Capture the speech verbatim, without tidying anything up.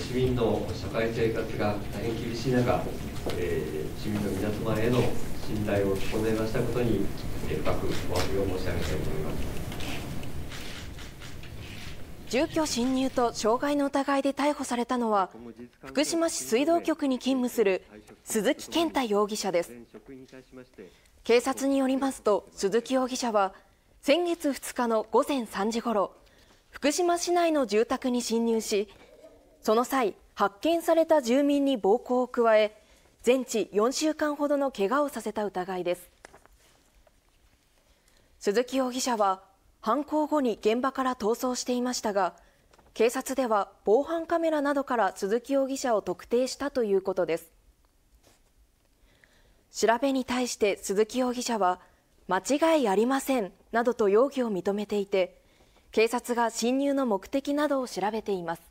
市民の社会生活が大変厳しい中、えー、市民の皆様への信頼を損ねましたことに、えー、深くお詫びを申し上げたいと思います。住居侵入と傷害の疑いで逮捕されたのは、福島市水道局に勤務する鈴木健太容疑者です。警察によりますと、鈴木容疑者は先月ふつかの午前さんじごろ、福島市内の住宅に侵入し、その際、発見された住民に暴行を加え、全治よんしゅうかんほどの怪我をさせた疑いです。鈴木容疑者は犯行後に現場から逃走していましたが、警察では防犯カメラなどから鈴木容疑者を特定したということです。調べに対して鈴木容疑者は、間違いありませんなどと容疑を認めていて、警察が侵入の目的などを調べています。